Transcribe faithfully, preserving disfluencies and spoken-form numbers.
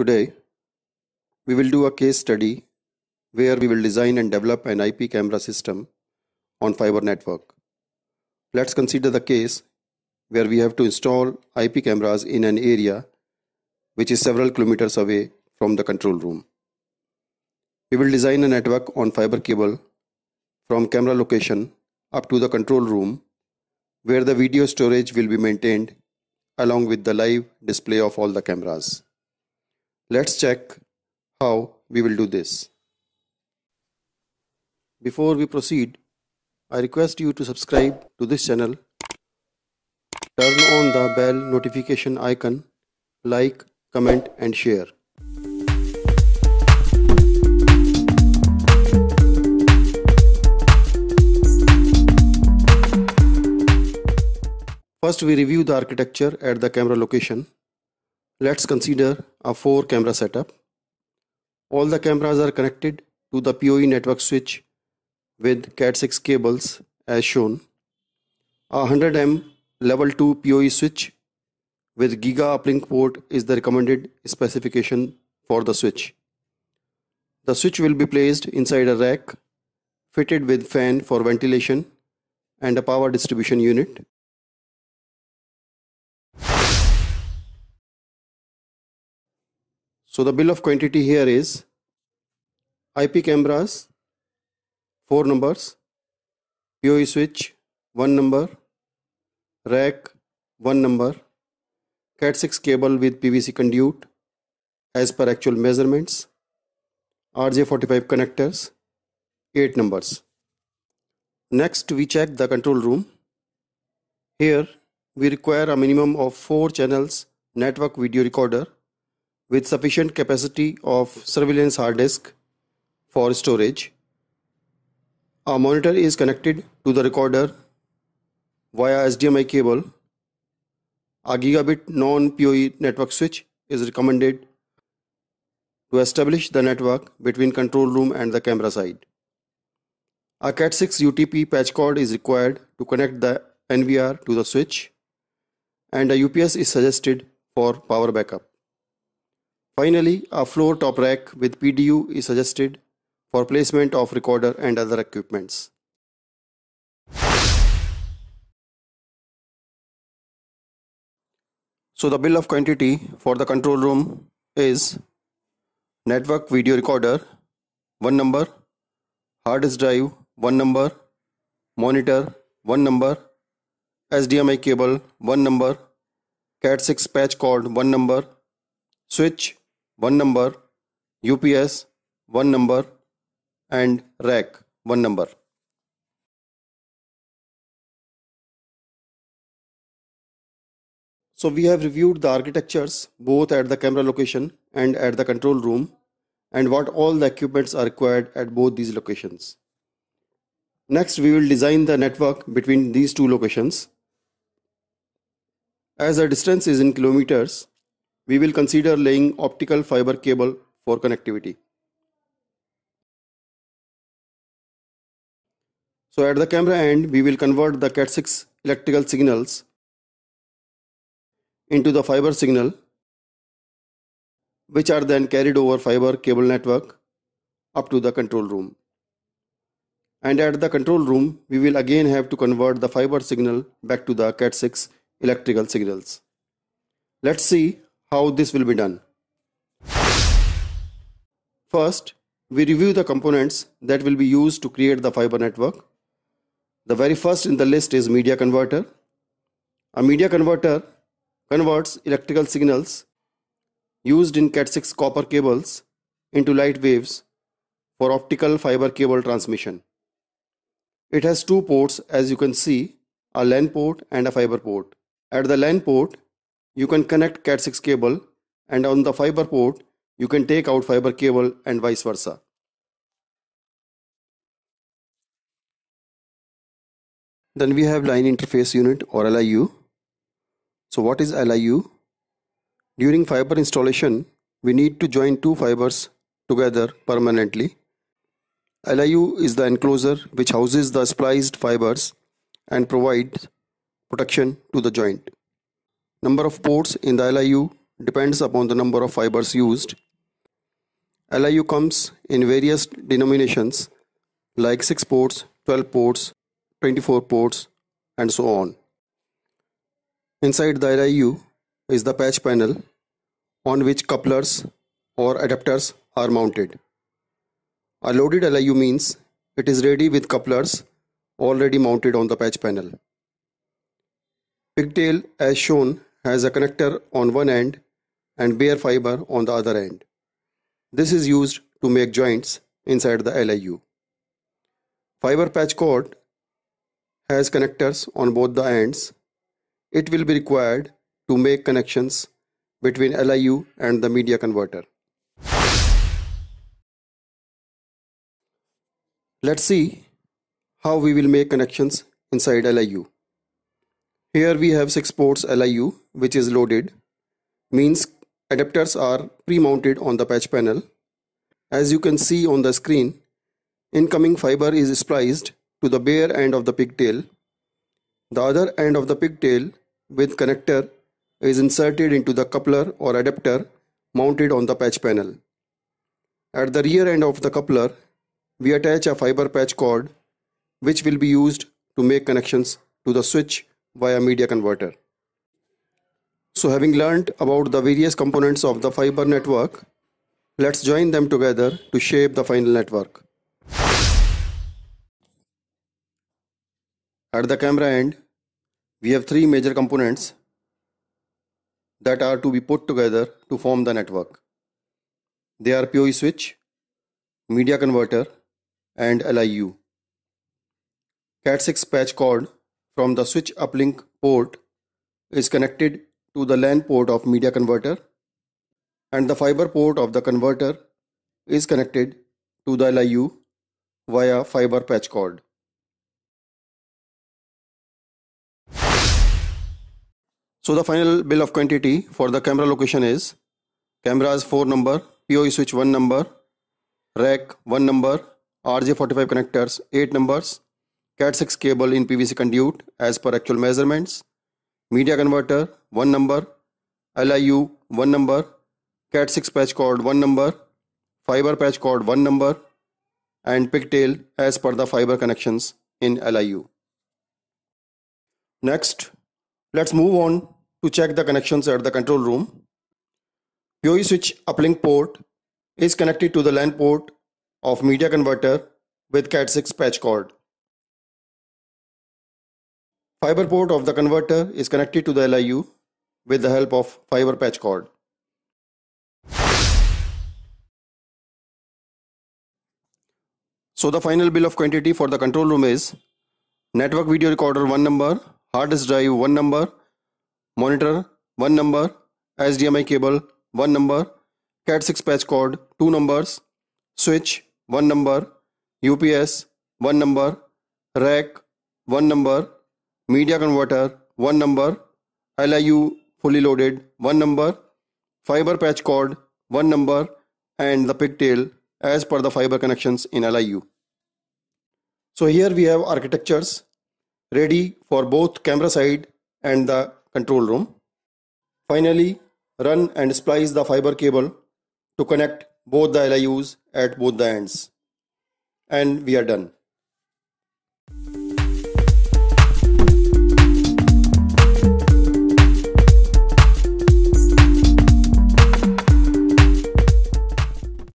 Today, we will do a case study where we will design and develop an I P camera system on fiber network. Let's consider the case where we have to install I P cameras in an area which is several kilometers away from the control room. We will design a network on fiber cable from camera location up to the control room, where the video storage will be maintained along with the live display of all the cameras. Let's check how we will do this. Before we proceed, I request you to subscribe to this channel, turn on the bell notification icon, like, comment and share. First, we review the architecture at the camera location. Let's consider a four camera setup. All the cameras are connected to the P O E network switch with cat six cables as shown. A one hundred M level two P O E switch with giga uplink port is the recommended specification for the switch. The switch will be placed inside a rack fitted with fan for ventilation and a power distribution unit. So the bill of quantity here is I P cameras four numbers, P O E switch one number, rack one number, cat six cable with P V C conduit as per actual measurements, R J forty-five connectors eight numbers. Next, we check the control room. Here we require a minimum of four channels network video recorder with sufficient capacity of surveillance hard disk for storage. A monitor is connected to the recorder via H D M I cable. A gigabit non-P O E network switch is recommended to establish the network between control room and the camera side. A cat six U T P patch cord is required to connect the N V R to the switch, and a U P S is suggested for power backup. Finally, a floor top rack with P D U is suggested for placement of recorder and other equipments. So the bill of quantity for the control room is network video recorder one number, hard disk drive one number, monitor one number, H D M I cable one number, cat six patch cord one number, switch one number, U P S one number and rack one number. So we have reviewed the architectures both at the camera location and at the control room, and what all the equipments are required at both these locations. Next, we will design the network between these two locations. As the distance is in kilometers, we will consider laying optical fiber cable for connectivity. So at the camera end, we will convert the cat six electrical signals into the fiber signal, which are then carried over fiber cable network up to the control room. And at the control room, we will again have to convert the fiber signal back to the cat six electrical signals. Let's see how this will be done. First, we review the components that will be used to create the fiber network. The very first in the list is media converter. A media converter converts electrical signals used in cat six copper cables into light waves for optical fiber cable transmission. It has two ports, as you can see, a LAN port and a fiber port. At the LAN port, you can connect cat six cable, and on the fiber port, you can take out fiber cable and vice versa. Then we have line interface unit or L I U. So what is L I U? During fiber installation, we need to join two fibers together permanently. L I U is the enclosure which houses the spliced fibers and provides protection to the joint. Number of ports in the L I U depends upon the number of fibers used. L I U comes in various denominations like six ports, twelve ports, twenty-four ports and so on. Inside the L I U is the patch panel on which couplers or adapters are mounted. A loaded L I U means it is ready with couplers already mounted on the patch panel. Pigtail, as shown, has a connector on one end and bare fiber on the other end. This is used to make joints inside the L I U. Fiber patch cord has connectors on both the ends. It will be required to make connections between L I U and the media converter. Let's see how we will make connections inside L I U. Here we have six ports L I U which is loaded, means adapters are pre-mounted on the patch panel. As you can see on the screen, incoming fiber is spliced to the bare end of the pigtail. The other end of the pigtail with connector is inserted into the coupler or adapter mounted on the patch panel. At the rear end of the coupler, we attach a fiber patch cord which will be used to make connections to the switch via media converter. So having learnt about the various components of the fiber network, let's join them together to shape the final network. At the camera end, we have three major components that are to be put together to form the network. They are PoE switch, media converter and L I U. cat six patch cord from the switch uplink port is connected to the LAN port of media converter, and the fiber port of the converter is connected to the L I U via fiber patch cord. So the final bill of quantity for the camera location is cameras four number, PoE switch one number, rack one number, R J forty-five connectors eight numbers, cat six cable in P V C conduit as per actual measurements, media converter one number, L I U one number, cat six patch cord one number, fiber patch cord one number and pigtail as per the fiber connections in L I U. Next, let's move on to check the connections at the control room. PoE switch uplink port is connected to the LAN port of media converter with cat six patch cord. Fiber port of the converter is connected to the L I U with the help of fiber patch cord. So the final bill of quantity for the control room is network video recorder one number, hard disk drive one number, monitor one number, H D M I cable one number, cat six patch cord two numbers, switch one number, U P S one number, rack one number, media converter one number, L I U fully loaded one number, fiber patch cord one number and the pigtail as per the fiber connections in L I U. So here we have architectures ready for both camera side and the control room. Finally, run and splice the fiber cable to connect both the L I Us at both the ends. And we are done.